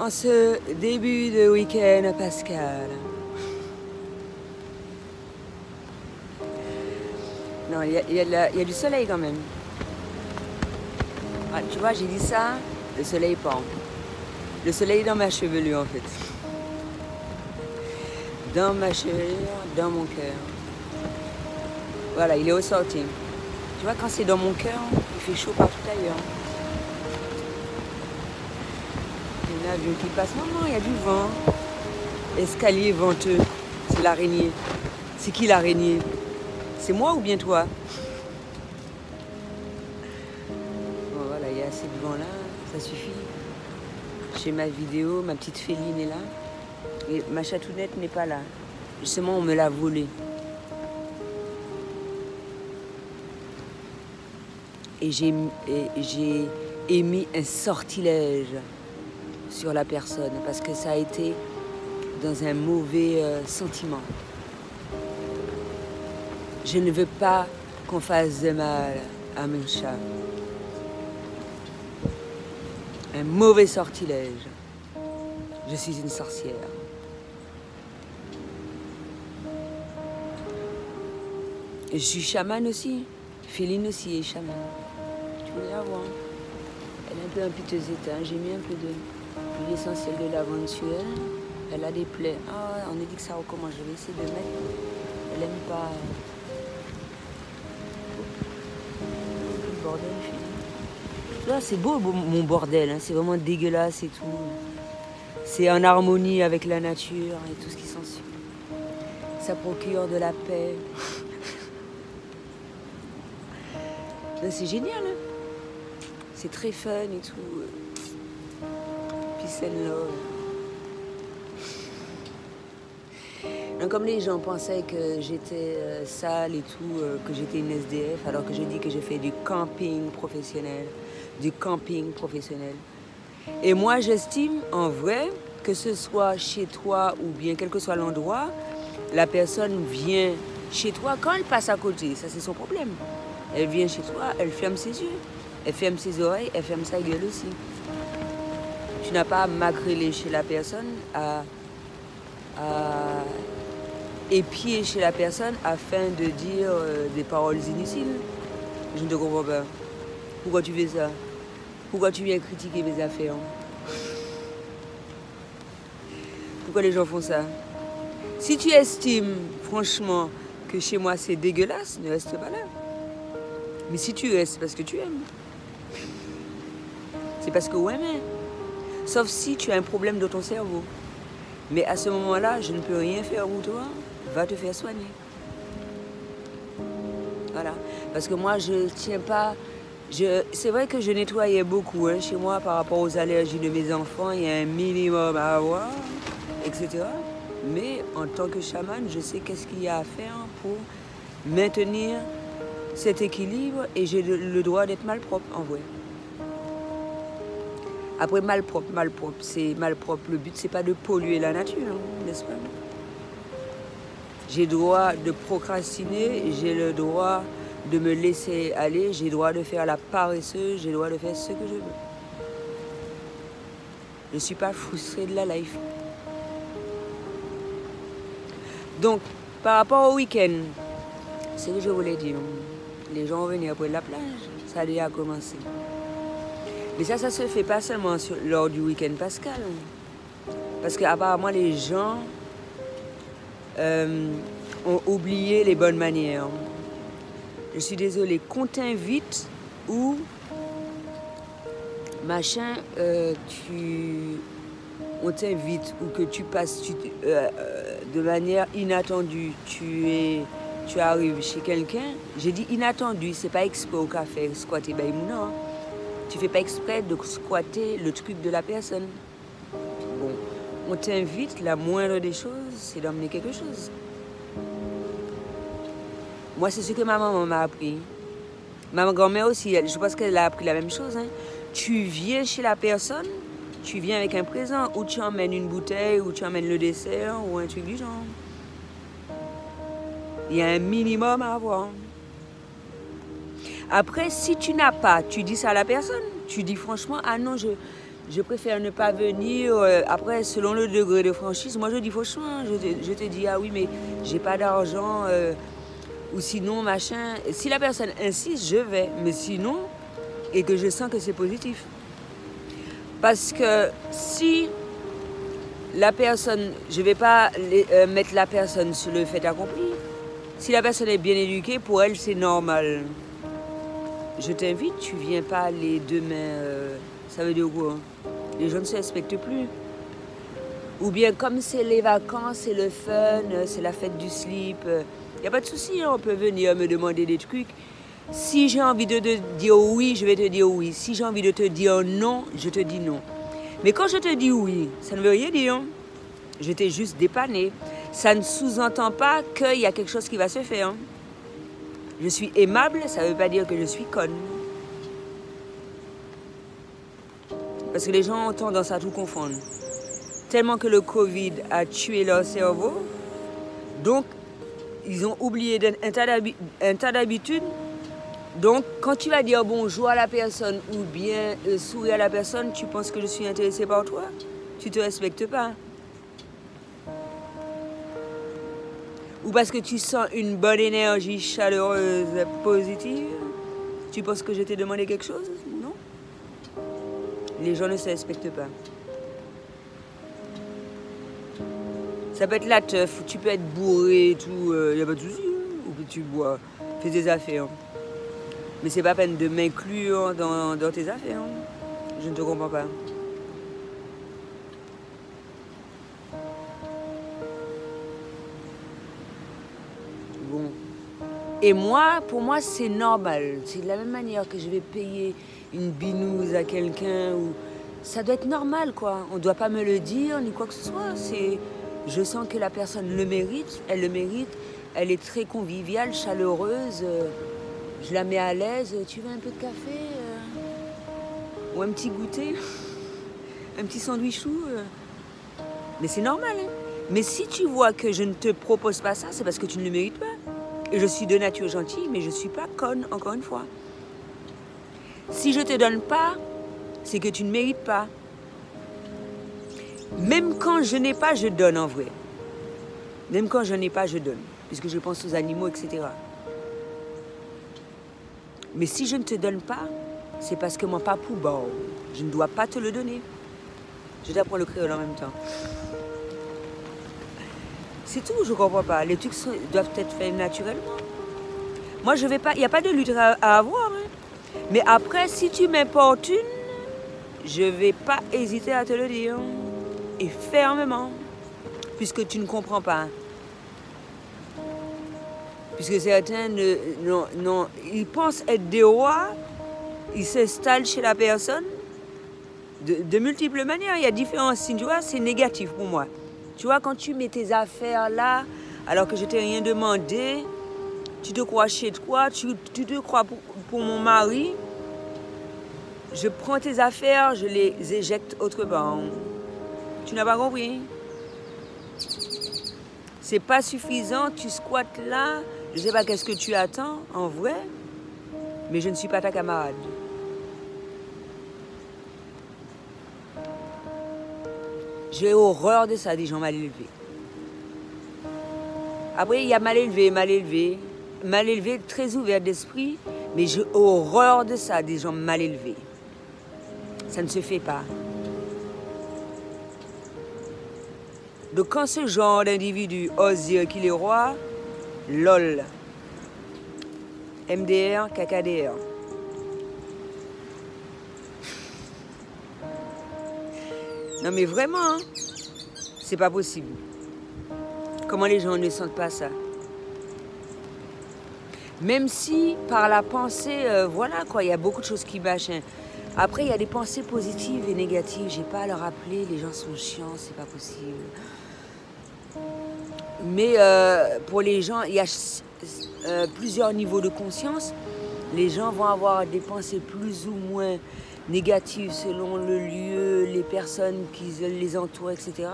en ce début de week-end pascal. Non, il y a du soleil quand même. Ah, tu vois, j'ai dit ça, le soleil pend. Le soleil dans ma chevelure en fait. Dans ma chevelure, dans mon cœur. Voilà, il est ressorti. Tu vois, quand c'est dans mon cœur, il fait chaud partout ailleurs. Il y a un avion qui passe. Non, non, il y a du vent. Escalier venteux. C'est l'araignée. C'est qui l'araignée? C'est moi ou bien toi? Bon, voilà, il y a assez de vent là. Ça suffit. J'ai ma vidéo, ma petite féline est là. Et ma chatounette n'est pas là. Justement, on me l'a volée. Et j'ai émis un sortilège sur la personne parce que ça a été dans un mauvais sentiment. Je ne veux pas qu'on fasse de mal à mon chat. Un mauvais sortilège. Je suis une sorcière. Et je suis chamane aussi. Féline aussi est chamane. Tu peux la voir. Elle est un peu en piteux état. J'ai mis un peu de l'huile essentielle de lavande sur elle. Elle a des plaies. Ah, on a dit que ça recommence. Je vais essayer de mettre. Elle n'aime pas. Le bordel, Féline. Là, c'est beau mon bordel. Hein. C'est vraiment dégueulasse et tout. C'est en harmonie avec la nature et tout ce qui s'ensuit. Ça procure de la paix. C'est génial, hein? C'est très fun et tout. Peace and love. Donc, comme les gens pensaient que j'étais sale et tout, que j'étais une SDF, alors que je dis que j'ai fait du camping professionnel. Du camping professionnel. Et moi, j'estime en vrai, que ce soit chez toi ou bien quel que soit l'endroit, la personne vient chez toi quand elle passe à côté. Ça, c'est son problème. Elle vient chez toi, elle ferme ses yeux, elle ferme ses oreilles, elle ferme sa gueule aussi. Tu n'as pas à magriller chez la personne, à épier chez la personne afin de dire des paroles inutiles. Je ne te comprends pas. Pourquoi tu fais ça? Pourquoi tu viens critiquer mes affaires? Pourquoi les gens font ça? Si tu estimes, franchement, que chez moi c'est dégueulasse, ne reste pas là. Mais si tu restes, c'est parce que tu aimes. C'est parce que ouais, mais... Sauf si tu as un problème dans ton cerveau. Mais à ce moment-là, je ne peux rien faire pour toi. Va te faire soigner. Voilà. Parce que moi, je ne tiens pas... C'est vrai que je nettoyais beaucoup hein, chez moi par rapport aux allergies de mes enfants. Il y a un minimum à avoir, etc. Mais en tant que chamane, je sais qu'est-ce qu'il y a à faire pour maintenir... cet équilibre et j'ai le droit d'être malpropre en vrai. Après malpropre, c'est malpropre. Le but c'est pas de polluer la nature, n'est-ce pas? J'ai le droit de procrastiner, j'ai le droit de me laisser aller, j'ai le droit de faire la paresseuse, j'ai le droit de faire ce que je veux. Je ne suis pas frustrée de la life. Donc, par rapport au week-end, c'est ce que je voulais dire. Les gens vont venir après la plage, ça a déjà commencé. Mais ça, ça se fait pas seulement lors du week-end pascal. Parce qu'apparemment, les gens ont oublié les bonnes manières. Je suis désolée, qu'on t'invite ou machin, on t'invite ou que tu passes de manière inattendue, tu arrives chez quelqu'un, j'ai dit inattendu, c'est pas exprès au café, squatter, ben non. Tu fais pas exprès de squatter le truc de la personne. Bon, on t'invite, la moindre des choses, c'est d'emmener quelque chose. Moi, c'est ce que ma maman m'a appris. Ma grand-mère aussi, je pense qu'elle a appris la même chose. Hein. Tu viens chez la personne, tu viens avec un présent, ou tu emmènes une bouteille, ou tu emmènes le dessert, ou un truc du genre. Il y a un minimum à avoir. Après, si tu n'as pas, tu dis ça à la personne. Tu dis franchement, ah non, Je préfère ne pas venir. Après, selon le degré de franchise, moi je dis fauchement, je te dis ah oui mais j'ai pas d'argent ou sinon machin. Si la personne insiste, je vais. Mais sinon, et que je sens que c'est positif. Parce que si la personne, je vais pas mettre la personne sur le fait accompli. Si la personne est bien éduquée, pour elle c'est normal. Je t'invite, tu viens pas les deux mains. Ça veut dire quoi? Les gens ne se respectent plus. Ou bien comme c'est les vacances, c'est le fun, c'est la fête du slip. Il n'y a pas de souci, on peut venir me demander des trucs. Si j'ai envie de te dire oui, je vais te dire oui. Si j'ai envie de te dire non, je te dis non. Mais quand je te dis oui, ça ne veut rien dire. Je t'ai juste dépanné. Ça ne sous-entend pas qu'il y a quelque chose qui va se faire. Je suis aimable, ça ne veut pas dire que je suis conne. Parce que les gens ont tendance à tout confondre. Tellement que le Covid a tué leur cerveau, donc ils ont oublié un tas d'habitudes. Donc quand tu vas dire bonjour à la personne ou bien sourire à la personne, tu penses que je suis intéressée par toi? Tu ne te respectes pas. Ou parce que tu sens une bonne énergie chaleureuse, positive, tu penses que je t'ai demandé quelque chose? Non. Les gens ne se respectent pas. Ça peut être la teuf, tu peux être bourré et tout, il n'y a pas de souci. Ou que tu bois, fais tes affaires. Mais c'est pas peine de m'inclure dans tes affaires. Je ne te comprends pas. Bon. Et moi, pour moi, c'est normal. C'est de la même manière que je vais payer une binouse à quelqu'un. Ou... ça doit être normal, quoi. On ne doit pas me le dire, ni quoi que ce soit. Je sens que la personne le mérite, elle le mérite. Elle est très conviviale, chaleureuse. Je la mets à l'aise. Tu veux un peu de café ou un petit goûter? Un petit sandwich chou Mais c'est normal, hein? Mais si tu vois que je ne te propose pas ça, c'est parce que tu ne le mérites pas. Et je suis de nature gentille, mais je ne suis pas conne, encore une fois. Si je ne te donne pas, c'est que tu ne mérites pas. Même quand je n'ai pas, je donne en vrai. Même quand je n'ai pas, je donne. Puisque je pense aux animaux, etc. Mais si je ne te donne pas, c'est parce que mon papou, bon, je ne dois pas te le donner. Je t'apprends le créole en même temps. C'est tout, je ne comprends pas. Les trucs doivent être faits naturellement. Moi, je vais pas... il n'y a pas de lutte à avoir. Hein. Mais après, si tu m'importunes, je ne vais pas hésiter à te le dire. Et fermement. Puisque tu ne comprends pas. Puisque certains, ils pensent être des rois, ils s'installent chez la personne de multiples manières. Il y a différents signes, tu vois, c'est négatif pour moi. Tu vois, quand tu mets tes affaires là, alors que je t'ai rien demandé, tu te crois chez toi, tu te crois pour mon mari, je prends tes affaires, je les éjecte autre part. Tu n'as pas compris? C'est pas suffisant, tu squattes là. Je ne sais pas qu'est-ce que tu attends, en vrai, mais je ne suis pas ta camarade. J'ai horreur de ça, des gens mal élevés. Après, il y a mal élevé, très ouvert d'esprit, mais j'ai horreur de ça, des gens mal élevés. Ça ne se fait pas. Donc quand ce genre d'individu ose dire qu'il est roi, LOL, MDR, KKDR. Non mais vraiment, hein, c'est pas possible. Comment les gens ne sentent pas ça? Même si par la pensée, voilà quoi, il y a beaucoup de choses qui bâchent. Hein. Après, il y a des pensées positives et négatives. J'ai pas à leur rappeler, les gens sont chiants, c'est pas possible. Mais pour les gens, il y a plusieurs niveaux de conscience. Les gens vont avoir des pensées plus ou moins négatives selon le lieu, les personnes qui les entourent, etc.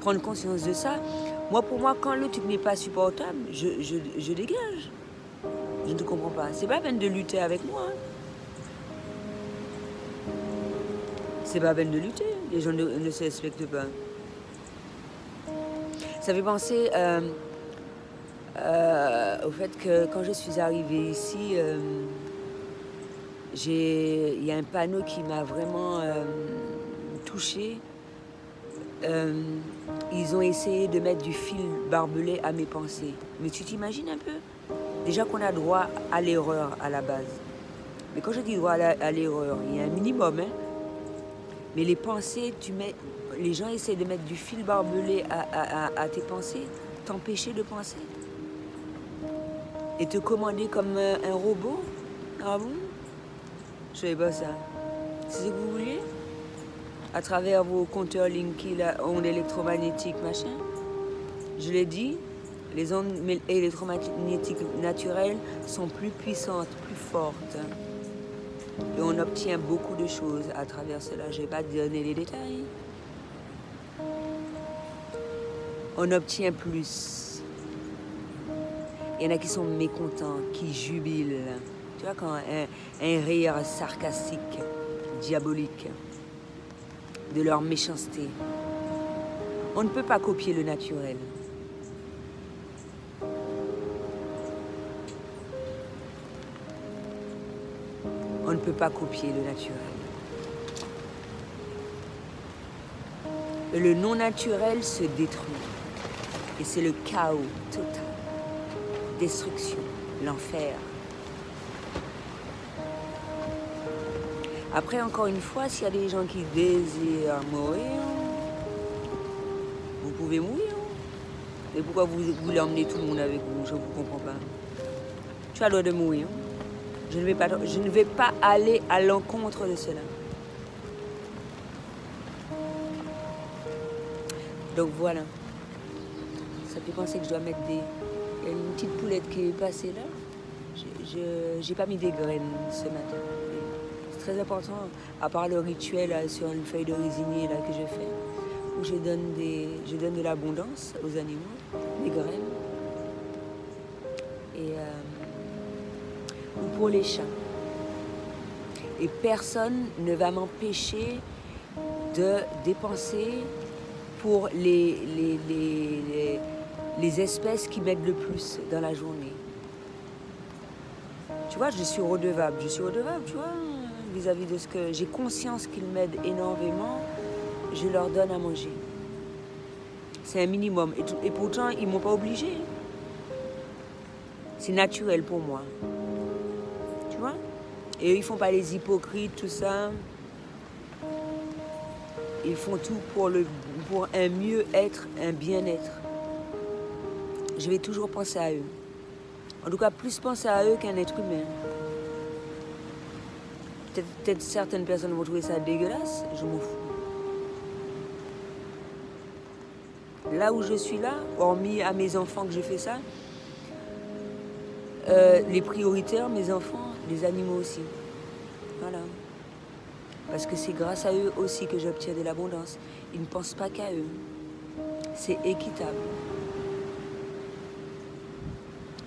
Prendre conscience de ça. Moi, pour moi, quand le truc n'est pas supportable, je dégage. Je ne comprends pas. C'est pas la peine de lutter avec moi. Hein. c'est pas la peine de lutter, les gens ne se respectent pas. Ça fait penser au fait que quand je suis arrivée ici, il y a un panneau qui m'a vraiment touchée. Ils ont essayé de mettre du fil barbelé à mes pensées. Mais tu t'imagines un peu? Déjà qu'on a droit à l'erreur à la base. Mais quand je dis droit à l'erreur, il y a un minimum, hein? Mais les pensées, les gens essaient de mettre du fil barbelé à tes pensées, t'empêcher de penser. Et te commander comme un robot. Ah bon? Je savais pas ça. C'est ce que vous voulez? À travers vos compteurs Linky, la onde électromagnétique, machin. Je l'ai dit, les ondes électromagnétiques naturelles sont plus puissantes, plus fortes. Et on obtient beaucoup de choses à travers cela. Je ne vais pas donner les détails. On obtient plus. Il y en a qui sont mécontents, qui jubilent. Tu vois, quand un rire sarcastique, diabolique, de leur méchanceté. On ne peut pas copier le naturel. On ne peut pas copier le naturel. Le non-naturel se détruit. Et c'est le chaos total. Destruction, l'enfer. Après, encore une fois, s'il y a des gens qui désirent mourir, vous pouvez mourir. Mais pourquoi vous voulez emmener tout le monde avec vous? Je ne vous comprends pas. Tu as le droit de mourir. Je ne vais pas aller à l'encontre de cela. Donc voilà. Ça fait penser que je dois mettre des... Il y a une petite poulette qui est passée là. Je n'ai pas mis des graines ce matin. Très important, à part le rituel là, sur une feuille de résigné là, que je fais, où je donne de l'abondance aux animaux, des graines, et, ou pour les chats. Et personne ne va m'empêcher de dépenser pour les espèces qui m'aident le plus dans la journée. Tu vois, je suis redevable, tu vois, vis-à-vis de ce que j'ai conscience qu'ils m'aident énormément, je leur donne à manger. C'est un minimum. Et pourtant, ils ne m'ont pas obligé. C'est naturel pour moi. Tu vois? Et eux, ils ne font pas les hypocrites, tout ça. Ils font tout pour un mieux-être, un bien-être. Je vais toujours penser à eux. En tout cas, plus penser à eux qu'à un être humain. Peut-être certaines personnes vont trouver ça dégueulasse, je m'en fous. Là où je suis là, hormis à mes enfants que je fais ça, les prioritaires, mes enfants, les animaux aussi. Voilà. Parce que c'est grâce à eux aussi que j'obtiens de l'abondance. Ils ne pensent pas qu'à eux. C'est équitable.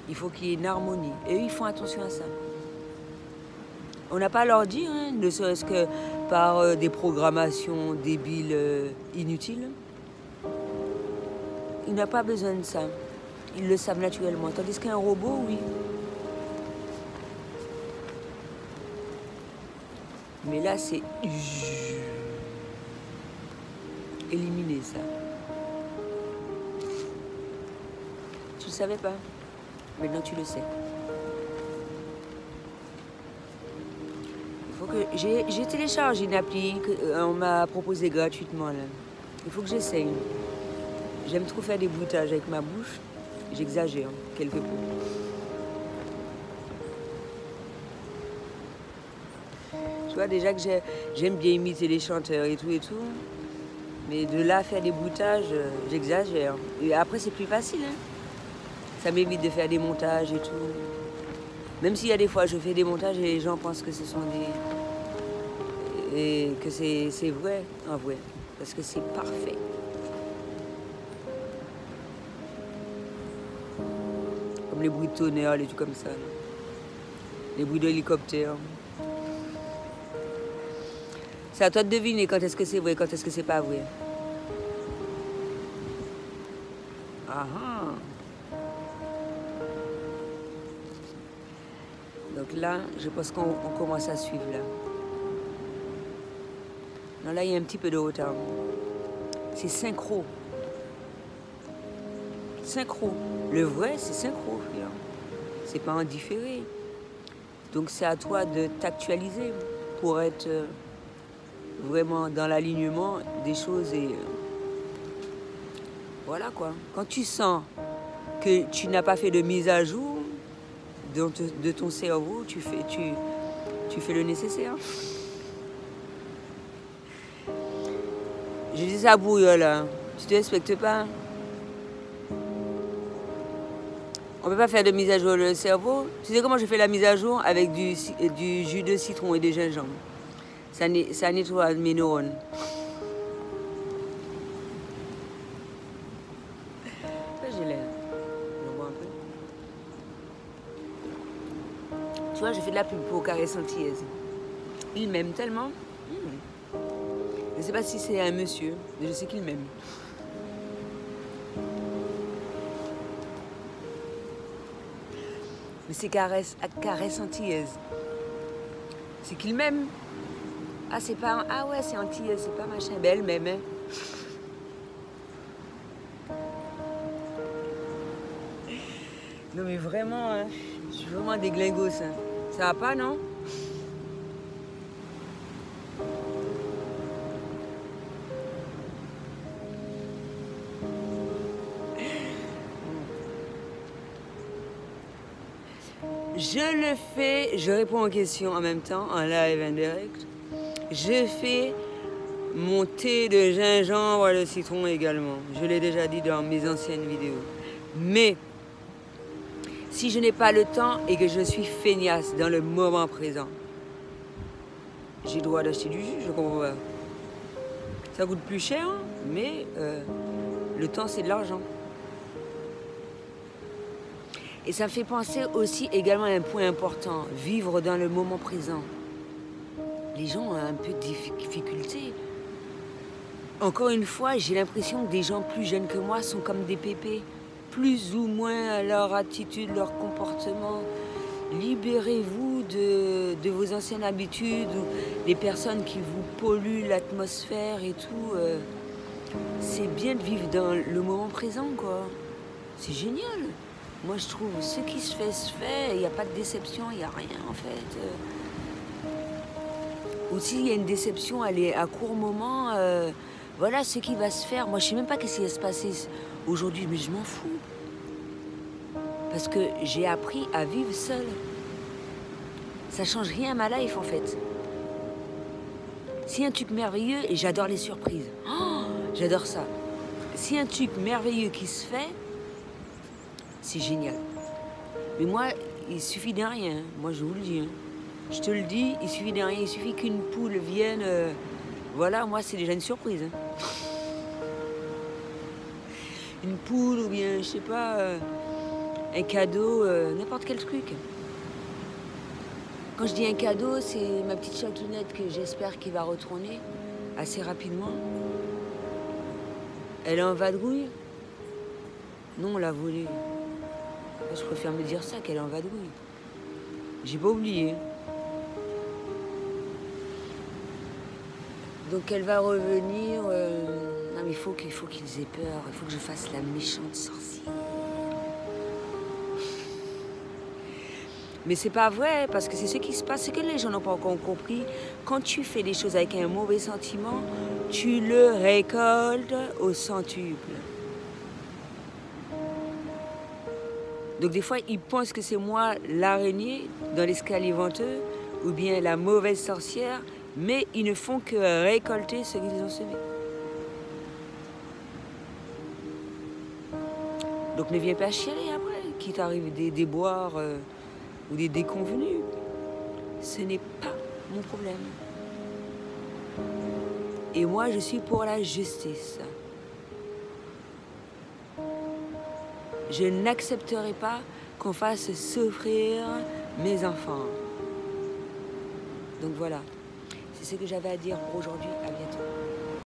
Il faut qu'il y ait une harmonie. Et eux, ils font attention à ça. On n'a pas à leur dire, hein, ne serait-ce que par des programmations débiles, inutiles. Il n'a pas besoin de ça. Ils le savent naturellement. Tandis qu'un robot, oui. Mais là, c'est... éliminer ça. Tu ne le savais pas. Maintenant, tu le sais. J'ai téléchargé une appli qu'on m'a proposée gratuitement. Là. Il faut que j'essaye. J'aime trop faire des bruitages avec ma bouche. J'exagère, quelque peu. Tu vois, déjà que j'aime bien imiter les chanteurs et tout. Mais de là, faire des bruitages, j'exagère. Et après, c'est plus facile. Hein. Ça m'évite de faire des montages et tout. Même s'il y a des fois, je fais des montages et les gens pensent que ce sont des... et que c'est vrai, en vrai, parce que c'est parfait. Comme les bruits de tonnerre, les trucs comme ça. Les bruits d'hélicoptère. C'est à toi de deviner quand est-ce que c'est vrai, quand est-ce que c'est pas vrai. Ah ah. Donc là, je pense qu'on commence à suivre là. Non, là, il y a un petit peu de retard. C'est synchro. Synchro. Le vrai, c'est synchro, frère. C'est pas en différé. Donc c'est à toi de t'actualiser pour être vraiment dans l'alignement des choses et voilà quoi. Quand tu sens que tu n'as pas fait de mise à jour de ton cerveau, tu fais le nécessaire. Je dis ça à Bourriol, hein. Tu te respectes pas. On ne peut pas faire de mise à jour le cerveau. Tu sais comment je fais la mise à jour? Avec du jus de citron et de gingembre. Ça nettoie mes neurones. J'ai l'air. Je bois un peu. Tu vois, je fais de la pub pour Carré Santillaise. Il m'aime tellement. Je ne sais pas si c'est un monsieur, mais je sais qu'il m'aime. Mais c'est Carré Santillaise. C'est qu'il m'aime. Ah, c'est pas... Ah ouais, c'est Antillaise, c'est pas machin. Ben, elle m'aime, hein. Non, mais vraiment, hein. Je suis vraiment des glingos, hein. Ça va pas, non? Je le fais, je réponds aux questions en même temps, en live, en direct. Je fais mon thé de gingembre et de citron également. Je l'ai déjà dit dans mes anciennes vidéos. Mais, si je n'ai pas le temps et que je suis feignasse dans le moment présent, j'ai le droit d'acheter du jus, je comprends pas. Ça coûte plus cher, mais le temps c'est de l'argent. Et ça me fait penser aussi également à un point important, vivre dans le moment présent. Les gens ont un peu de difficulté. Encore une fois, j'ai l'impression que des gens plus jeunes que moi sont comme des pépés. Plus ou moins leur attitude, leur comportement. Libérez-vous de vos anciennes habitudes, ou des personnes qui vous polluent l'atmosphère et tout. C'est bien de vivre dans le moment présent, quoi. C'est génial. Moi, je trouve, ce qui se fait, il n'y a pas de déception, il n'y a rien, en fait. Ou s'il y a une déception, elle est à court moment, voilà ce qui va se faire. Moi, je ne sais même pas qu'est-ce qui va se passer aujourd'hui, mais je m'en fous. Parce que j'ai appris à vivre seule. Ça ne change rien à ma life, en fait. Si un truc merveilleux, et j'adore les surprises, oh, j'adore ça. Si un truc merveilleux qui se fait, c'est génial. Mais moi, il suffit de rien. Moi, je vous le dis. Hein. Je te le dis, il suffit de rien. Il suffit qu'une poule vienne. Voilà, moi, c'est déjà une surprise. Hein. Une poule ou bien, je sais pas, un cadeau, n'importe quel truc. Quand je dis un cadeau, c'est ma petite chatounette que j'espère qu'il va retourner assez rapidement. Elle est en vadrouille. Non, on l'a volée. Je préfère me dire ça qu'elle est en vadrouille. J'ai pas oublié. Donc elle va revenir. Non mais il faut qu'ils aient peur. Il faut que je fasse la méchante sorcière. Mais c'est pas vrai parce que c'est ce qui se passe. C'est que les gens n'ont pas encore compris. Quand tu fais des choses avec un mauvais sentiment, tu le récoltes au centuple. Donc des fois, ils pensent que c'est moi l'araignée dans l'escalier venteux ou bien la mauvaise sorcière, mais ils ne font que récolter ce qu'ils ont semé. Donc ne viens pas chialer après, qu'il t'arrive des déboires ou des déconvenus. Ce n'est pas mon problème. Et moi, je suis pour la justice. Je n'accepterai pas qu'on fasse souffrir mes enfants. Donc voilà. C'est ce que j'avais à dire pour aujourd'hui. À bientôt.